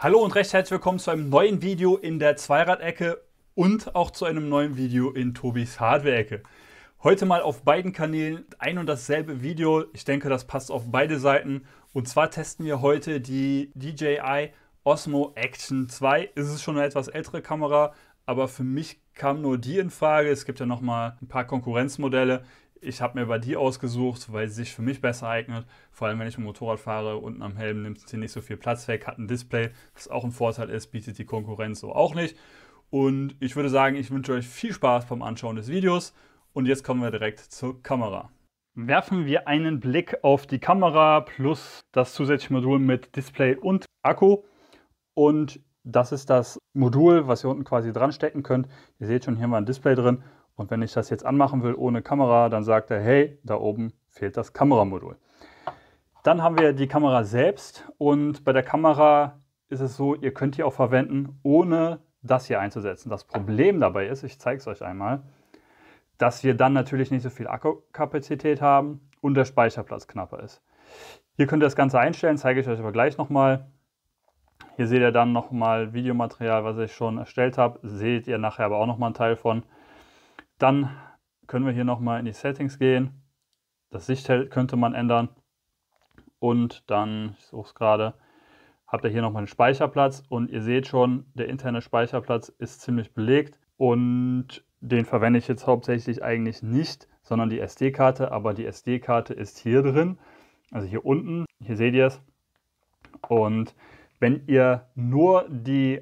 Hallo und recht herzlich willkommen zu einem neuen Video in der Zweirad-Ecke und auch zu einem neuen Video in Tobis Hardware-Ecke. Heute mal auf beiden Kanälen ein und dasselbe Video. Ich denke, das passt auf beide Seiten. Und zwar testen wir heute die DJI Osmo Action 2. Es ist schon eine etwas ältere Kamera, aber für mich kam nur die in Frage. Es gibt ja nochmal ein paar Konkurrenzmodelle. Ich habe mir bei die ausgesucht, weil sie sich für mich besser eignet. Vor allem, wenn ich mit dem Motorrad fahre, unten am Helm nimmt sie nicht so viel Platz weg, hat ein Display, was auch ein Vorteil ist, bietet die Konkurrenz so auch nicht. Und ich würde sagen, ich wünsche euch viel Spaß beim Anschauen des Videos. Und jetzt kommen wir direkt zur Kamera. Werfen wir einen Blick auf die Kamera plus das zusätzliche Modul mit Display und Akku. Und das ist das Modul, was ihr unten quasi dran stecken könnt. Ihr seht schon, hier mal ein Display drin. Und wenn ich das jetzt anmachen will ohne Kamera, dann sagt er, hey, da oben fehlt das Kameramodul. Dann haben wir die Kamera selbst und bei der Kamera ist es so, ihr könnt die auch verwenden, ohne das hier einzusetzen. Das Problem dabei ist, ich zeige es euch einmal, dass wir dann natürlich nicht so viel Akkukapazität haben und der Speicherplatz knapper ist. Hier könnt ihr das Ganze einstellen, zeige ich euch aber gleich nochmal. Hier seht ihr dann nochmal Videomaterial, was ich schon erstellt habe, seht ihr nachher aber auch nochmal einen Teil von. Dann können wir hier nochmal in die Settings gehen. Das Sichtfeld könnte man ändern. Und dann, ich suche es gerade, habt ihr hier nochmal einen Speicherplatz. Und ihr seht schon, der interne Speicherplatz ist ziemlich belegt. Und den verwende ich jetzt hauptsächlich eigentlich nicht, sondern die SD-Karte. Aber die SD-Karte ist hier drin, also hier unten. Hier seht ihr es. Und wenn ihr nur die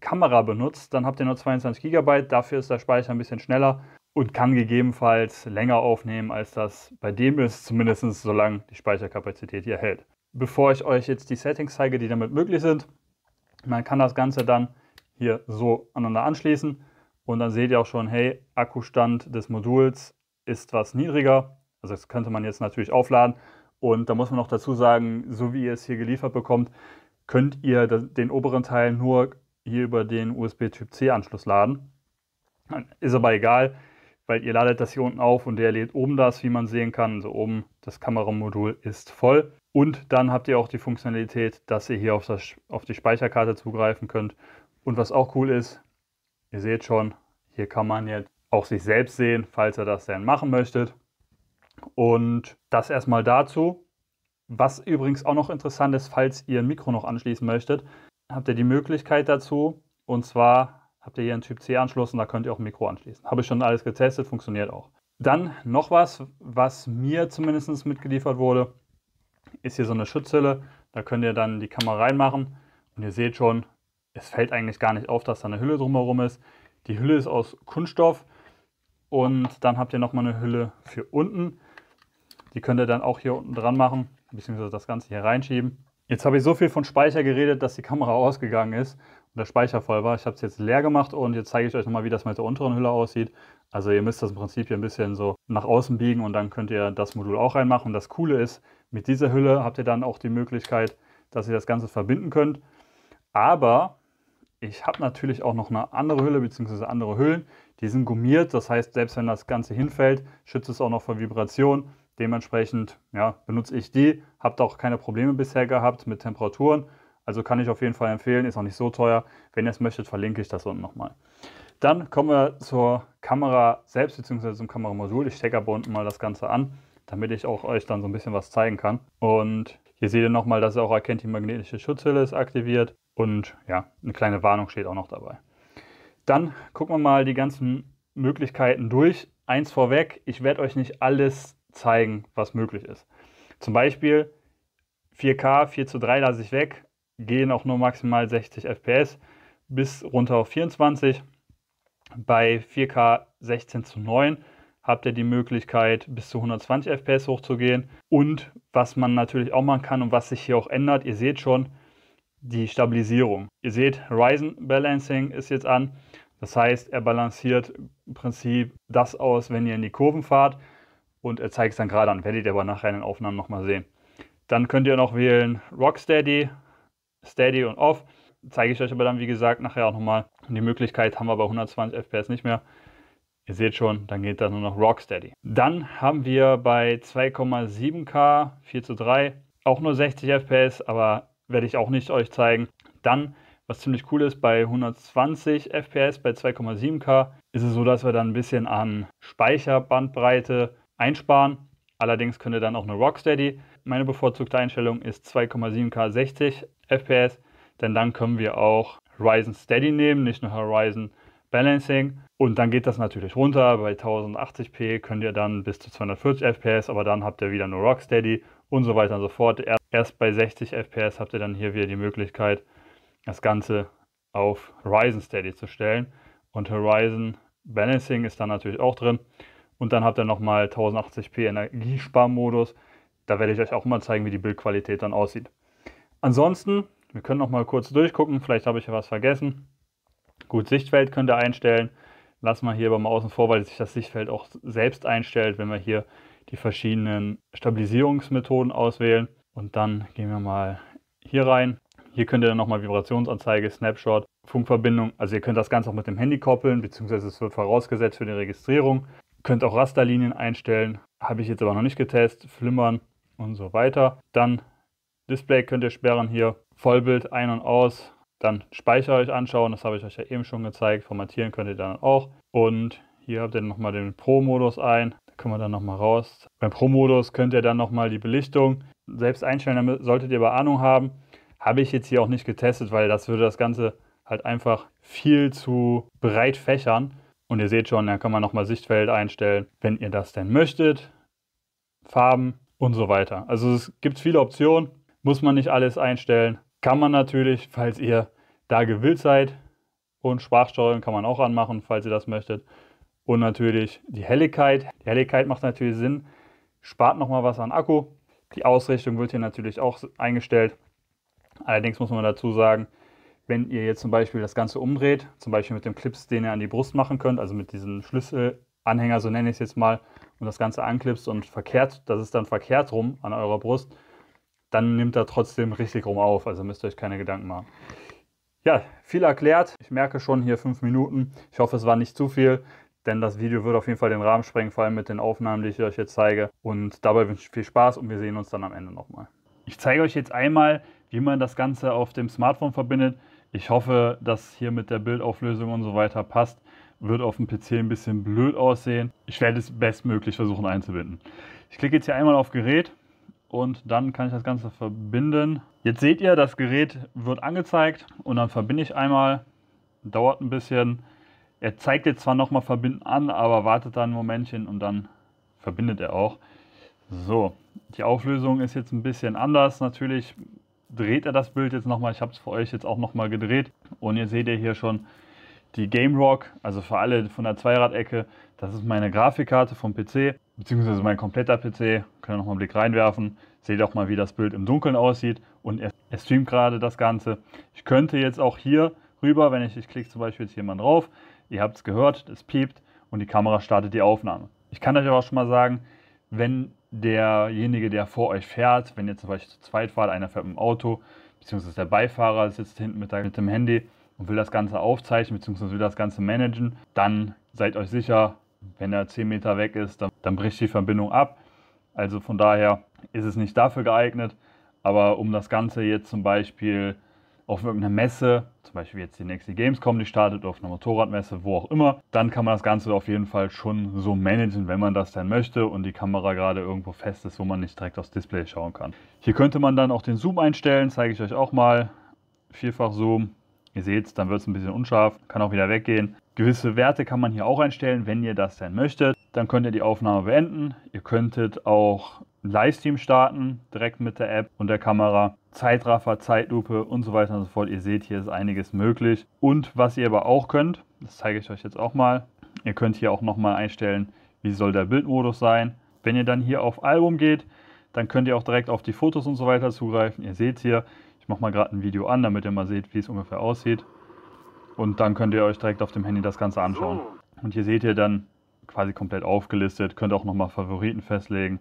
Kamera benutzt, dann habt ihr nur 22 GB, dafür ist der Speicher ein bisschen schneller und kann gegebenenfalls länger aufnehmen, als das bei dem ist, zumindest solange die Speicherkapazität hier hält. Bevor ich euch jetzt die Settings zeige, die damit möglich sind, man kann das Ganze dann hier so aneinander anschließen und dann seht ihr auch schon, hey, Akkustand des Moduls ist was niedriger, also das könnte man jetzt natürlich aufladen und da muss man noch dazu sagen, so wie ihr es hier geliefert bekommt, könnt ihr den oberen Teil nur hier über den USB-Typ-C-Anschluss laden. Ist aber egal, weil ihr ladet das hier unten auf und der lädt oben das, wie man sehen kann. Also oben das Kameramodul ist voll. Und dann habt ihr auch die Funktionalität, dass ihr hier auf die Speicherkarte zugreifen könnt. Und was auch cool ist, ihr seht schon, hier kann man jetzt auch sich selbst sehen, falls ihr das denn machen möchtet. Und das erstmal dazu. Was übrigens auch noch interessant ist, falls ihr ein Mikro noch anschließen möchtet, habt ihr die Möglichkeit dazu und zwar habt ihr hier einen Typ-C-Anschluss und da könnt ihr auch ein Mikro anschließen. Habe ich schon alles getestet, funktioniert auch. Dann noch was, was mir zumindest mitgeliefert wurde, ist hier so eine Schutzhülle. Da könnt ihr dann die Kamera reinmachen und ihr seht schon, es fällt eigentlich gar nicht auf, dass da eine Hülle drumherum ist. Die Hülle ist aus Kunststoff und dann habt ihr nochmal eine Hülle für unten. Die könnt ihr dann auch hier unten dran machen, beziehungsweise das Ganze hier reinschieben. Jetzt habe ich so viel von Speicher geredet, dass die Kamera ausgegangen ist und der Speicher voll war. Ich habe es jetzt leer gemacht und jetzt zeige ich euch nochmal, wie das mit der unteren Hülle aussieht. Also ihr müsst das im Prinzip hier ein bisschen so nach außen biegen und dann könnt ihr das Modul auch reinmachen. Das Coole ist, mit dieser Hülle habt ihr dann auch die Möglichkeit, dass ihr das Ganze verbinden könnt. Aber ich habe natürlich auch noch eine andere Hülle bzw. andere Hüllen. Die sind gummiert, das heißt, selbst wenn das Ganze hinfällt, schützt es auch noch vor Vibrationen. Dementsprechend ja, benutze ich die, habe auch keine Probleme bisher gehabt mit Temperaturen, also kann ich auf jeden Fall empfehlen, ist auch nicht so teuer. Wenn ihr es möchtet, verlinke ich das unten nochmal. Dann kommen wir zur Kamera selbst bzw. zum Kameramodul. Ich stecke aber unten mal das Ganze an, damit ich auch euch dann so ein bisschen was zeigen kann. Und hier seht ihr nochmal, dass ihr auch erkennt, die magnetische Schutzhülle ist aktiviert und ja, eine kleine Warnung steht auch noch dabei. Dann gucken wir mal die ganzen Möglichkeiten durch. Eins vorweg, ich werde euch nicht alles zeigen, was möglich ist. Zum Beispiel 4K, 4:3 lasse ich weg, gehen auch nur maximal 60 FPS bis runter auf 24. Bei 4K 16:9 habt ihr die Möglichkeit, bis zu 120 FPS hochzugehen. Und was man natürlich auch machen kann und was sich hier auch ändert, ihr seht schon die Stabilisierung. Ihr seht, Horizon Balancing ist jetzt an. Das heißt, er balanciert im Prinzip das aus, wenn ihr in die Kurven fahrt. Und er zeigt es dann gerade an, werdet ihr aber nachher in den Aufnahmen nochmal sehen. Dann könnt ihr noch wählen Rocksteady, Steady und Off. Zeige ich euch aber dann, wie gesagt, nachher auch nochmal. Die Möglichkeit haben wir bei 120 FPS nicht mehr. Ihr seht schon, dann geht da nur noch Rocksteady. Dann haben wir bei 2,7K, 4:3, auch nur 60 FPS, aber werde ich auch nicht euch zeigen. Dann, was ziemlich cool ist, bei 120 FPS, bei 2,7K ist es so, dass wir dann ein bisschen an Speicherbandbreite einsparen. Allerdings könnt ihr dann auch eine Rocksteady. Meine bevorzugte Einstellung ist 2,7K 60 FPS, denn dann können wir auch Horizon Steady nehmen, nicht nur Horizon Balancing. Und dann geht das natürlich runter. Bei 1080p könnt ihr dann bis zu 240 FPS, aber dann habt ihr wieder nur Rocksteady und so weiter und so fort. Erst bei 60 FPS habt ihr dann hier wieder die Möglichkeit, das Ganze auf Horizon Steady zu stellen. Und Horizon Balancing ist dann natürlich auch drin. Und dann habt ihr nochmal 1080p Energiesparmodus. Da werde ich euch auch mal zeigen, wie die Bildqualität dann aussieht. Ansonsten, wir können nochmal kurz durchgucken. Vielleicht habe ich ja was vergessen. Gut, Sichtfeld könnt ihr einstellen. Lassen wir hier aber mal außen vor, weil sich das Sichtfeld auch selbst einstellt, wenn wir hier die verschiedenen Stabilisierungsmethoden auswählen. Und dann gehen wir mal hier rein. Hier könnt ihr dann nochmal Vibrationsanzeige, Snapshot, Funkverbindung. Also ihr könnt das Ganze auch mit dem Handy koppeln, beziehungsweise es wird vorausgesetzt für die Registrierung. Könnt auch Rasterlinien einstellen, habe ich jetzt aber noch nicht getestet, Flimmern und so weiter. Dann Display könnt ihr sperren hier, Vollbild ein und aus, dann Speicher euch anschauen, das habe ich euch ja eben schon gezeigt, formatieren könnt ihr dann auch. Und hier habt ihr nochmal den Pro-Modus ein, da können wir dann nochmal raus. Beim Pro-Modus könnt ihr dann nochmal die Belichtung selbst einstellen, damit solltet ihr aber Ahnung haben. Habe ich jetzt hier auch nicht getestet, weil das würde das Ganze halt einfach viel zu breit fächern. Und ihr seht schon, da kann man nochmal Sichtfeld einstellen, wenn ihr das denn möchtet, Farben und so weiter. Also es gibt viele Optionen, muss man nicht alles einstellen. Kann man natürlich, falls ihr da gewillt seid. Und Sprachsteuerung kann man auch anmachen, falls ihr das möchtet. Und natürlich die Helligkeit. Die Helligkeit macht natürlich Sinn, spart nochmal was an Akku. Die Ausrichtung wird hier natürlich auch eingestellt. Allerdings muss man dazu sagen, wenn ihr jetzt zum Beispiel das Ganze umdreht, zum Beispiel mit dem Clips, den ihr an die Brust machen könnt, also mit diesem Schlüsselanhänger, so nenne ich es jetzt mal, und das Ganze anklipst und verkehrt, das ist dann verkehrt rum an eurer Brust, dann nimmt er trotzdem richtig rum auf, also müsst ihr euch keine Gedanken machen. Ja, viel erklärt. Ich merke schon hier 5 Minuten. Ich hoffe, es war nicht zu viel, denn das Video wird auf jeden Fall den Rahmen sprengen, vor allem mit den Aufnahmen, die ich euch jetzt zeige. Und dabei wünsche ich viel Spaß und wir sehen uns dann am Ende nochmal. Ich zeige euch jetzt einmal, wie man das Ganze auf dem Smartphone verbindet. Ich hoffe, dass hier mit der Bildauflösung und so weiter passt. Wird auf dem PC ein bisschen blöd aussehen. Ich werde es bestmöglich versuchen einzubinden. Ich klicke jetzt hier einmal auf Gerät und dann kann ich das Ganze verbinden. Jetzt seht ihr, das Gerät wird angezeigt und dann verbinde ich einmal. Dauert ein bisschen. Er zeigt jetzt zwar nochmal Verbinden an, aber wartet dann ein Momentchen und dann verbindet er auch. So, die Auflösung ist jetzt ein bisschen anders. Natürlich dreht er das Bild jetzt nochmal. Ich habe es für euch jetzt auch nochmal gedreht. Und jetzt seht ihr hier schon die Game Rock, also für alle von der Zweirad-Ecke. Das ist meine Grafikkarte vom PC, beziehungsweise mein kompletter PC. Könnt ihr nochmal einen Blick reinwerfen. Seht auch mal, wie das Bild im Dunkeln aussieht. Und er streamt gerade das Ganze. Ich könnte jetzt auch hier rüber, wenn ich klicke zum Beispiel jetzt hier mal drauf. Ihr habt es gehört, es piept und die Kamera startet die Aufnahme. Ich kann euch aber auch schon mal sagen, wenn derjenige, der vor euch fährt, wenn ihr zum Beispiel zu zweit fahrt, einer fährt mit dem Auto, beziehungsweise der Beifahrer sitzt hinten mit dem Handy und will das Ganze aufzeichnen, beziehungsweise will das Ganze managen, dann seid euch sicher, wenn er 10 Meter weg ist, dann bricht die Verbindung ab. Also von daher ist es nicht dafür geeignet, aber um das Ganze jetzt zum Beispiel auf irgendeiner Messe, zum Beispiel jetzt die nächste Gamescom, die startet, auf einer Motorradmesse, wo auch immer, dann kann man das Ganze auf jeden Fall schon so managen, wenn man das dann möchte und die Kamera gerade irgendwo fest ist, wo man nicht direkt aufs Display schauen kann. Hier könnte man dann auch den Zoom einstellen, zeige ich euch auch mal. Vierfach Zoom, ihr seht es, dann wird es ein bisschen unscharf, kann auch wieder weggehen. Gewisse Werte kann man hier auch einstellen, wenn ihr das denn möchtet. Dann könnt ihr die Aufnahme beenden, ihr könntet auch einen Livestream starten, direkt mit der App und der Kamera. Zeitraffer, Zeitlupe und so weiter und so fort. Ihr seht, hier ist einiges möglich. Und was ihr aber auch könnt, das zeige ich euch jetzt auch mal. Ihr könnt hier auch nochmal einstellen, wie soll der Bildmodus sein. Wenn ihr dann hier auf Album geht, dann könnt ihr auch direkt auf die Fotos und so weiter zugreifen. Ihr seht hier, ich mache mal gerade ein Video an, damit ihr mal seht, wie es ungefähr aussieht. Und dann könnt ihr euch direkt auf dem Handy das Ganze anschauen. Und hier seht ihr dann quasi komplett aufgelistet. Könnt auch nochmal Favoriten festlegen,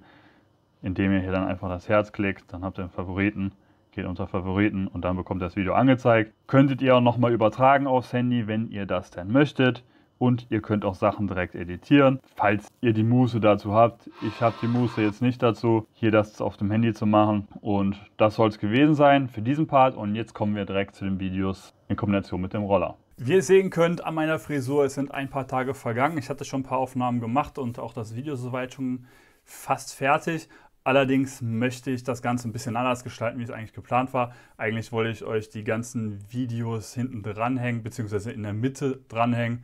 indem ihr hier dann einfach das Herz klickt. Dann habt ihr einen Favoriten. Geht unter Favoriten und dann bekommt das Video angezeigt. Könntet ihr auch nochmal übertragen aufs Handy, wenn ihr das denn möchtet. und ihr könnt auch Sachen direkt editieren, falls ihr die Muße dazu habt. Ich habe die Muße jetzt nicht dazu, hier das auf dem Handy zu machen, und das soll es gewesen sein für diesen Part, und jetzt kommen wir direkt zu den Videos in Kombination mit dem Roller. Wie ihr sehen könnt, an meiner Frisur, es sind ein paar Tage vergangen. Ich hatte schon ein paar Aufnahmen gemacht und auch das Video soweit schon fast fertig. Allerdings möchte ich das Ganze ein bisschen anders gestalten, wie es eigentlich geplant war. Eigentlich wollte ich euch die ganzen Videos hinten dranhängen, beziehungsweise in der Mitte dranhängen,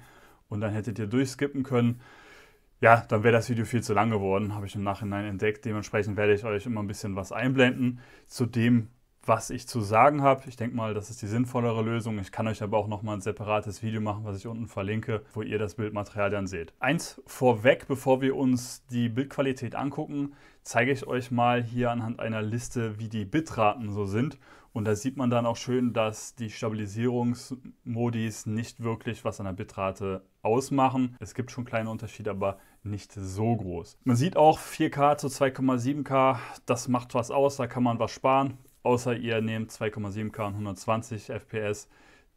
und dann hättet ihr durchskippen können. Ja, dann wäre das Video viel zu lang geworden, habe ich im Nachhinein entdeckt. Dementsprechend werde ich euch immer ein bisschen was einblenden zu dem, was ich zu sagen habe. Ich denke mal, das ist die sinnvollere Lösung. Ich kann euch aber auch nochmal ein separates Video machen, was ich unten verlinke, wo ihr das Bildmaterial dann seht. Eins vorweg, bevor wir uns die Bildqualität angucken, zeige ich euch mal hier anhand einer Liste, wie die Bitraten so sind. Und da sieht man dann auch schön, dass die Stabilisierungsmodis nicht wirklich was an der Bitrate ausmachen. Es gibt schon kleine Unterschiede, aber nicht so groß. Man sieht auch 4K zu 2,7K, das macht was aus, da kann man was sparen. Außer ihr nehmt 2,7K und 120 FPS,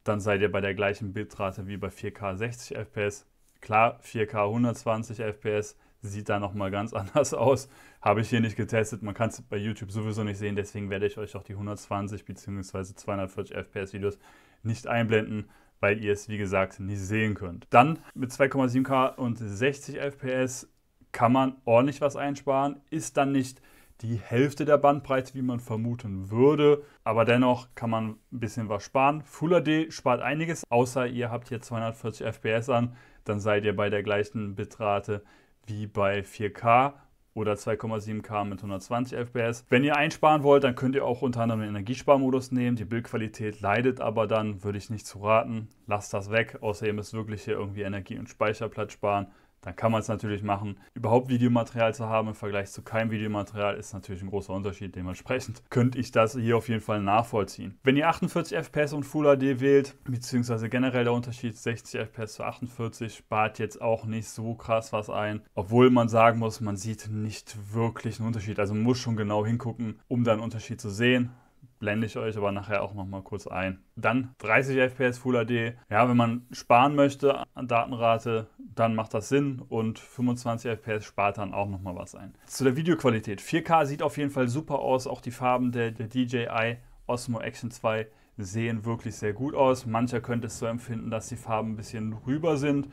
dann seid ihr bei der gleichen Bitrate wie bei 4K 60 FPS. Klar, 4K 120 FPS sieht da nochmal ganz anders aus. Habe ich hier nicht getestet, man kann es bei YouTube sowieso nicht sehen, deswegen werde ich euch auch die 120 bzw. 240 FPS Videos nicht einblenden, weil ihr es wie gesagt nicht sehen könnt. Dann mit 2,7K und 60 FPS kann man ordentlich was einsparen, ist dann nicht die Hälfte der Bandbreite, wie man vermuten würde, aber dennoch kann man ein bisschen was sparen. Full HD spart einiges, außer ihr habt hier 240 FPS an, dann seid ihr bei der gleichen Bitrate wie bei 4K oder 2,7K mit 120 FPS. Wenn ihr einsparen wollt, dann könnt ihr auch unter anderem den Energiesparmodus nehmen. Die Bildqualität leidet aber dann, würde ich nicht zu raten. Lasst das weg, außer ihr müsst wirklich hier irgendwie Energie- und Speicherplatz sparen. Dann kann man es natürlich machen. Überhaupt Videomaterial zu haben im Vergleich zu keinem Videomaterial ist natürlich ein großer Unterschied. Dementsprechend könnte ich das hier auf jeden Fall nachvollziehen. Wenn ihr 48 FPS und Full HD wählt, beziehungsweise generell der Unterschied 60 FPS zu 48, spart jetzt auch nicht so krass was ein. Obwohl man sagen muss, man sieht nicht wirklich einen Unterschied. Also man muss schon genau hingucken, um da einen Unterschied zu sehen. Blende ich euch aber nachher auch nochmal kurz ein. Dann 30 FPS Full HD. Ja, wenn man sparen möchte an Datenrate, dann macht das Sinn, und 25 FPS spart dann auch nochmal was ein. Zu der Videoqualität. 4K sieht auf jeden Fall super aus. Auch die Farben der DJI Osmo Action 2 sehen wirklich sehr gut aus. Mancher könnte es so empfinden, dass die Farben ein bisschen rüber sind.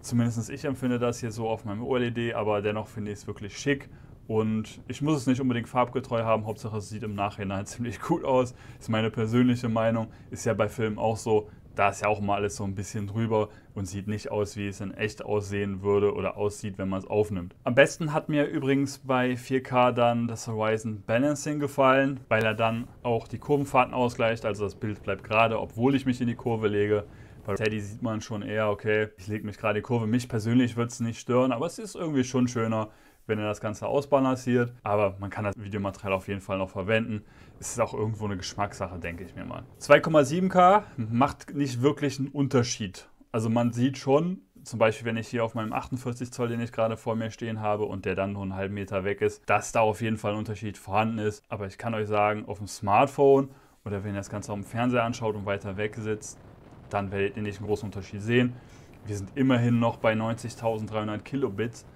Zumindest ich empfinde das hier so auf meinem OLED, aber dennoch finde ich es wirklich schick. Und ich muss es nicht unbedingt farbgetreu haben, Hauptsache es sieht im Nachhinein ziemlich gut aus. Ist meine persönliche Meinung, ist ja bei Filmen auch so, da ist ja auch mal alles so ein bisschen drüber und sieht nicht aus, wie es in echt aussehen würde oder aussieht, wenn man es aufnimmt. Am besten hat mir übrigens bei 4K dann das Horizon Balancing gefallen, weil er dann auch die Kurvenfahrten ausgleicht, also das Bild bleibt gerade, obwohl ich mich in die Kurve lege. Bei Teddy sieht man schon eher, okay, ich lege mich gerade in die Kurve, mich persönlich wird es nicht stören, aber es ist irgendwie schon schöner, wenn ihr das Ganze ausbalanciert. Aber man kann das Videomaterial auf jeden Fall noch verwenden. Es ist auch irgendwo eine Geschmackssache, denke ich mir mal. 2,7K macht nicht wirklich einen Unterschied. Also man sieht schon, zum Beispiel wenn ich hier auf meinem 48 Zoll, den ich gerade vor mir stehen habe und der dann nur einen halben Meter weg ist, dass da auf jeden Fall ein Unterschied vorhanden ist. Aber ich kann euch sagen, auf dem Smartphone oder wenn ihr das Ganze auf dem Fernseher anschaut und weiter weg sitzt, dann werdet ihr nicht einen großen Unterschied sehen. Wir sind immerhin noch bei 90.300 Kilobits.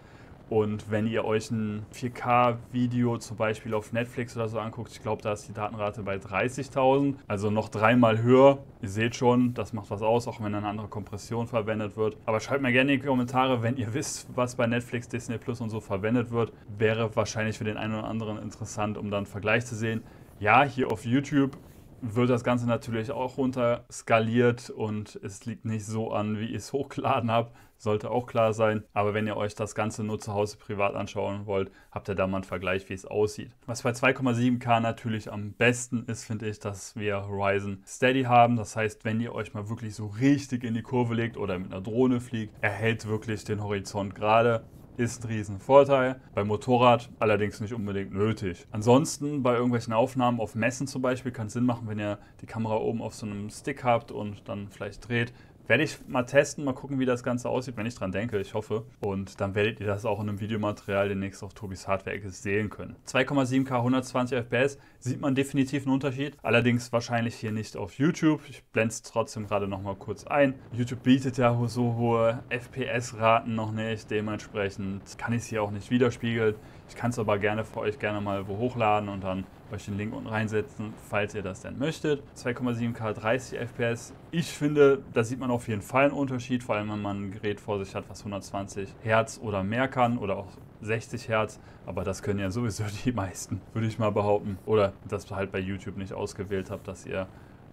Und wenn ihr euch ein 4K-Video zum Beispiel auf Netflix oder so anguckt, ich glaube, da ist die Datenrate bei 30.000, also noch dreimal höher. Ihr seht schon, das macht was aus, auch wenn eine andere Kompression verwendet wird. Aber schreibt mir gerne in die Kommentare, wenn ihr wisst, was bei Netflix, Disney Plus und so verwendet wird. Wäre wahrscheinlich für den einen oder anderen interessant, um dann einen Vergleich zu sehen. Ja, hier auf YouTube wird das Ganze natürlich auch runter skaliert und es liegt nicht so an, wie ich es hochgeladen habe. Sollte auch klar sein. Aber wenn ihr euch das Ganze nur zu Hause privat anschauen wollt, habt ihr da mal einen Vergleich, wie es aussieht. Was bei 2,7K natürlich am besten ist, finde ich, dass wir Horizon Steady haben. Das heißt, wenn ihr euch mal wirklich so richtig in die Kurve legt oder mit einer Drohne fliegt, erhält wirklich den Horizont gerade. Ist ein Riesenvorteil. Beim Motorrad allerdings nicht unbedingt nötig. Ansonsten bei irgendwelchen Aufnahmen auf Messen zum Beispiel kann es Sinn machen, wenn ihr die Kamera oben auf so einem Stick habt und dann vielleicht dreht, Werde ich mal testen, mal gucken, wie das Ganze aussieht, wenn ich dran denke, ich hoffe. Und dann werdet ihr das auch in einem Videomaterial demnächst auf Tobis Hardware-Ecke sehen können. 2,7K, 120 FPS, sieht man definitiv einen Unterschied. Allerdings wahrscheinlich hier nicht auf YouTube. Ich blende es trotzdem gerade nochmal kurz ein. YouTube bietet ja so hohe FPS-Raten noch nicht. Dementsprechend kann ich es hier auch nicht widerspiegeln. Ich kann es aber gerne für euch mal wo hochladen und dann euch den Link unten reinsetzen, falls ihr das denn möchtet. 2,7K, 30 FPS. Ich finde, da sieht man auf jeden Fall einen Unterschied, vor allem wenn man ein Gerät vor sich hat, was 120 Hertz oder mehr kann oder auch 60 Hertz. Aber das können ja sowieso die meisten, würde ich mal behaupten. Oder dass ihr halt bei YouTube nicht ausgewählt habt, dass ihr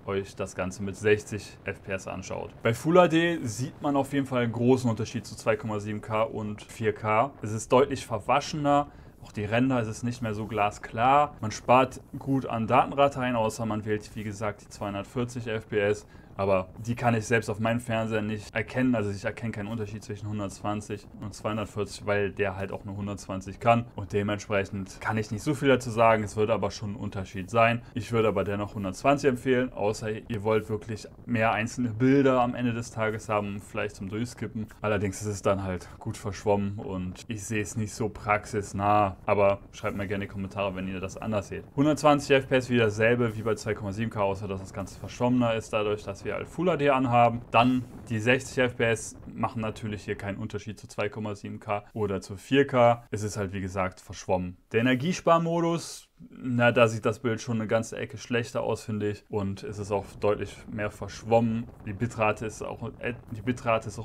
euch das Ganze mit 60 FPS anschaut. Bei Full HD sieht man auf jeden Fall einen großen Unterschied zu 2,7K und 4K. Es ist deutlich verwaschener. Auch die Ränder, es ist nicht mehr so glasklar. Man spart gut an Datenrateien, außer man wählt, wie gesagt, die 240 FPS. Aber die kann ich selbst auf meinem Fernseher nicht erkennen. Also ich erkenne keinen Unterschied zwischen 120 und 240, weil der halt auch nur 120 kann. Und dementsprechend kann ich nicht so viel dazu sagen. Es wird aber schon ein Unterschied sein. Ich würde aber dennoch 120 empfehlen, außer ihr wollt wirklich mehr einzelne Bilder am Ende des Tages haben, vielleicht zum Durchskippen. Allerdings ist es dann halt gut verschwommen und ich sehe es nicht so praxisnah. Aber schreibt mir gerne in die Kommentare, wenn ihr das anders seht. 120 FPS wieder dasselbe wie bei 2,7K, außer dass das Ganze verschwommener ist, dadurch, dass wir als Full HD anhaben. Dann die 60 FPS machen natürlich hier keinen Unterschied zu 2,7K oder zu 4K. Es ist halt wie gesagt verschwommen. Der Energiesparmodus, na, da sieht das Bild schon eine ganze Ecke schlechter aus, finde ich. Und es ist auch deutlich mehr verschwommen. Die Bitrate ist auch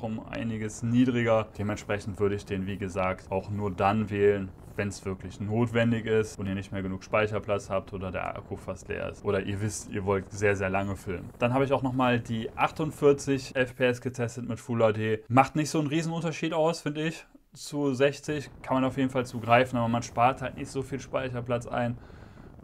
um einiges niedriger. Dementsprechend würde ich den, wie gesagt, auch nur dann wählen, wenn es wirklich notwendig ist und ihr nicht mehr genug Speicherplatz habt oder der Akku fast leer ist. Oder ihr wisst, ihr wollt sehr, sehr lange filmen. Dann habe ich auch nochmal die 48 FPS getestet mit Full HD. Macht nicht so einen Riesenunterschied aus, finde ich. Zu 60 kann man auf jeden Fall zugreifen, aber man spart halt nicht so viel Speicherplatz ein.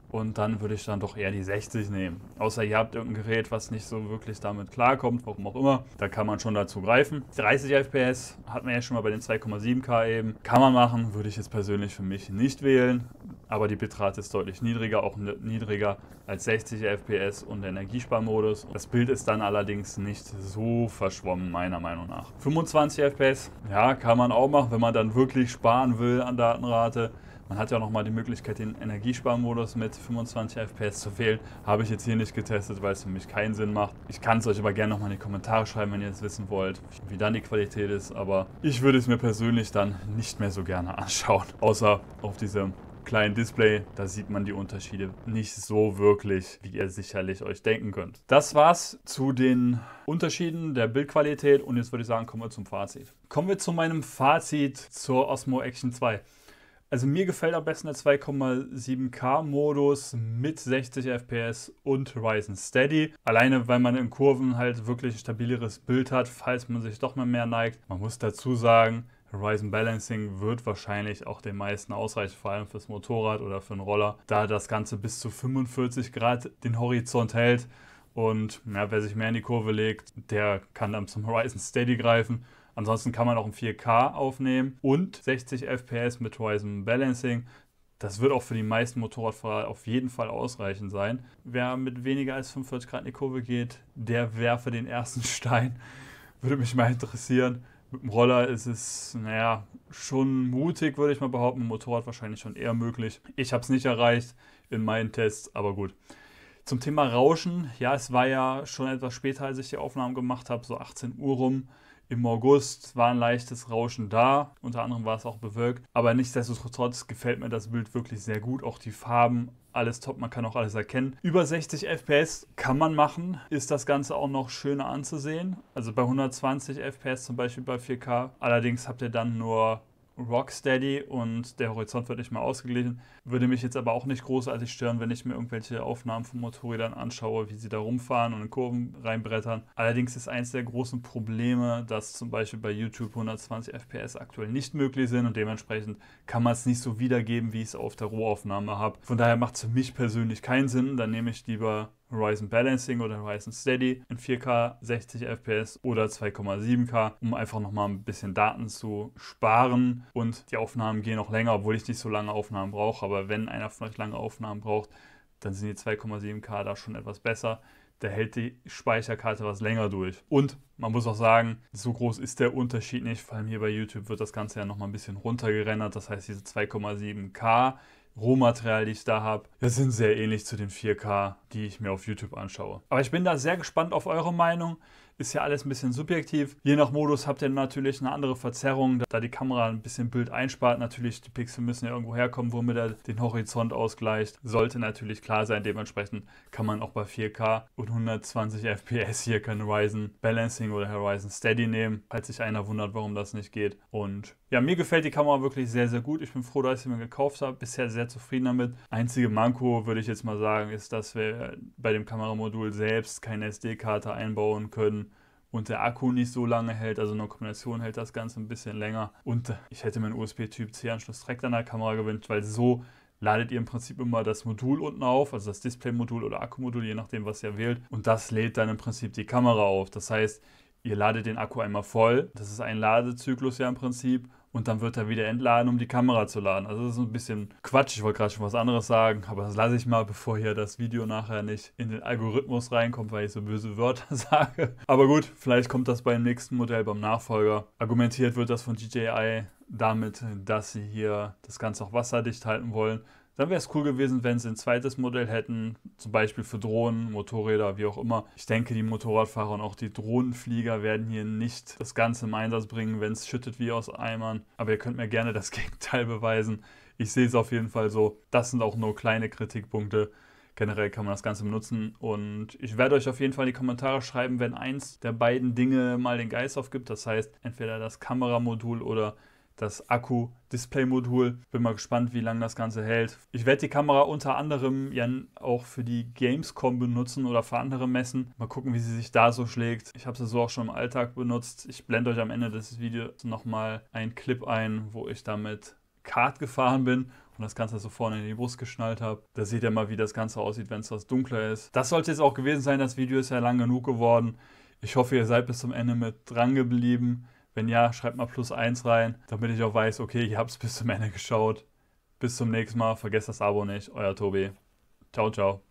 Und dann würde ich dann doch eher die 60 nehmen. Außer ihr habt irgendein Gerät, was nicht so wirklich damit klarkommt, warum auch immer. Da kann man schon dazu greifen. 30 FPS hat man ja schon mal bei den 2,7K eben. Kann man machen, würde ich jetzt persönlich für mich nicht wählen. Aber die Bitrate ist deutlich niedriger, auch niedriger als 60 FPS und der Energiesparmodus. Das Bild ist dann allerdings nicht so verschwommen, meiner Meinung nach. 25 FPS, ja, kann man auch machen, wenn man dann wirklich sparen will an Datenrate. Man hat ja auch nochmal die Möglichkeit, den Energiesparmodus mit 25 FPS zu wählen. Habe ich jetzt hier nicht getestet, weil es für mich keinen Sinn macht. Ich kann es euch aber gerne nochmal in die Kommentare schreiben, wenn ihr es wissen wollt, wie dann die Qualität ist. Aber ich würde es mir persönlich dann nicht mehr so gerne anschauen. Außer auf diesem kleinen Display, da sieht man die Unterschiede nicht so wirklich, wie ihr sicherlich euch denken könnt. Das war's zu den Unterschieden der Bildqualität und jetzt würde ich sagen, kommen wir zum Fazit. Kommen wir zu meinem Fazit zur Osmo Action 2. Also mir gefällt am besten der 2,7K-Modus mit 60 FPS und Ryzen Steady. Alleine, weil man in Kurven halt wirklich ein stabileres Bild hat, falls man sich doch mal mehr neigt. Man muss dazu sagen, Ryzen Balancing wird wahrscheinlich auch den meisten ausreichen, vor allem fürs Motorrad oder für einen Roller, da das Ganze bis zu 45 Grad den Horizont hält. Und ja, wer sich mehr in die Kurve legt, der kann dann zum Ryzen Steady greifen. Ansonsten kann man auch im 4K aufnehmen und 60 FPS mit Ryzen Balancing. Das wird auch für die meisten Motorradfahrer auf jeden Fall ausreichend sein. Wer mit weniger als 45 Grad in die Kurve geht, der werfe den ersten Stein. Würde mich mal interessieren. Mit dem Roller ist es, naja, schon mutig, würde ich mal behaupten. Mit dem Motorrad wahrscheinlich schon eher möglich. Ich habe es nicht erreicht in meinen Tests, aber gut. Zum Thema Rauschen. Ja, es war ja schon etwas später, als ich die Aufnahmen gemacht habe, so 18 Uhr rum. Im August war ein leichtes Rauschen da, unter anderem war es auch bewölkt, aber nichtsdestotrotz gefällt mir das Bild wirklich sehr gut, auch die Farben, alles top, man kann auch alles erkennen. Über 60 FPS kann man machen, ist das Ganze auch noch schöner anzusehen, also bei 120 FPS zum Beispiel bei 4K, allerdings habt ihr dann nur Rocksteady und der Horizont wird nicht mehr ausgeglichen. Würde mich jetzt aber auch nicht großartig stören, wenn ich mir irgendwelche Aufnahmen von Motorrädern anschaue, wie sie da rumfahren und in Kurven reinbrettern. Allerdings ist eins der großen Probleme, dass zum Beispiel bei YouTube 120 FPS aktuell nicht möglich sind und dementsprechend kann man es nicht so wiedergeben, wie ich es auf der Rohaufnahme habe. Von daher macht es für mich persönlich keinen Sinn, dann nehme ich lieber Ryzen Balancing oder Ryzen Steady in 4K, 60 FPS oder 2,7K, um einfach nochmal ein bisschen Daten zu sparen. Und die Aufnahmen gehen auch länger, obwohl ich nicht so lange Aufnahmen brauche. Aber wenn einer vielleicht lange Aufnahmen braucht, dann sind die 2,7K da schon etwas besser. da hält die Speicherkarte was länger durch. Und man muss auch sagen, so groß ist der Unterschied nicht. Vor allem hier bei YouTube wird das Ganze ja nochmal ein bisschen runtergerendert. Das heißt, diese 2,7K Rohmaterial, die ich da habe, das sind sehr ähnlich zu den 4K, die ich mir auf YouTube anschaue. Aber ich bin da sehr gespannt auf eure Meinung. Ist ja alles ein bisschen subjektiv. Je nach Modus habt ihr natürlich eine andere Verzerrung, da die Kamera ein bisschen Bild einspart. Natürlich, die Pixel müssen ja irgendwo herkommen, womit er den Horizont ausgleicht. Sollte natürlich klar sein. Dementsprechend kann man auch bei 4K und 120 FPS hier kein Horizon Balancing oder Horizon Steady nehmen, falls sich einer wundert, warum das nicht geht. Und ja, mir gefällt die Kamera wirklich sehr, sehr gut. Ich bin froh, dass ich sie mir gekauft habe. Bisher sehr zufrieden damit. Einzige Manko, würde ich jetzt mal sagen, ist, dass wir bei dem Kameramodul selbst keine SD-Karte einbauen können. Und der Akku nicht so lange hält, also eine Kombination hält das Ganze ein bisschen länger. Und ich hätte mir einen USB-Typ-C-Anschluss direkt an der Kamera gewünscht, weil so ladet ihr im Prinzip immer das Modul unten auf, also das Display-Modul oder Akkumodul, je nachdem, was ihr wählt. Und das lädt dann im Prinzip die Kamera auf. Das heißt, ihr ladet den Akku einmal voll, das ist ein Ladezyklus ja im Prinzip, und dann wird er wieder entladen, um die Kamera zu laden. Also das ist ein bisschen Quatsch, ich wollte gerade schon was anderes sagen, aber das lasse ich mal, bevor hier das Video nachher nicht in den Algorithmus reinkommt, weil ich so böse Wörter sage. Aber gut, vielleicht kommt das beim nächsten Modell, beim Nachfolger. Argumentiert wird das von DJI damit, dass sie hier das Ganze auch wasserdicht halten wollen. Dann wäre es cool gewesen, wenn sie ein zweites Modell hätten, zum Beispiel für Drohnen, Motorräder, wie auch immer. Ich denke, die Motorradfahrer und auch die Drohnenflieger werden hier nicht das Ganze im Einsatz bringen, wenn es schüttet wie aus Eimern. Aber ihr könnt mir gerne das Gegenteil beweisen. Ich sehe es auf jeden Fall so. Das sind auch nur kleine Kritikpunkte. Generell kann man das Ganze benutzen und ich werde euch auf jeden Fall in die Kommentare schreiben, wenn eins der beiden Dinge mal den Geist aufgibt. Das heißt, entweder das Kameramodul oder das Akku-Display-Modul. Bin mal gespannt, wie lange das Ganze hält. Ich werde die Kamera unter anderem ja auch für die Gamescom benutzen oder für andere Messen. Mal gucken, wie sie sich da so schlägt. Ich habe sie so auch schon im Alltag benutzt. Ich blende euch am Ende des Videos nochmal einen Clip ein, wo ich damit Kart gefahren bin und das Ganze so vorne in die Brust geschnallt habe. Da seht ihr mal, wie das Ganze aussieht, wenn es was dunkler ist. Das sollte jetzt auch gewesen sein. Das Video ist ja lang genug geworden. Ich hoffe, ihr seid bis zum Ende mit dran geblieben. Wenn ja, schreibt mal +1 rein, damit ich auch weiß, okay, ihr habt es bis zum Ende geschaut. Bis zum nächsten Mal. Vergesst das Abo nicht. Euer Tobi. Ciao, ciao.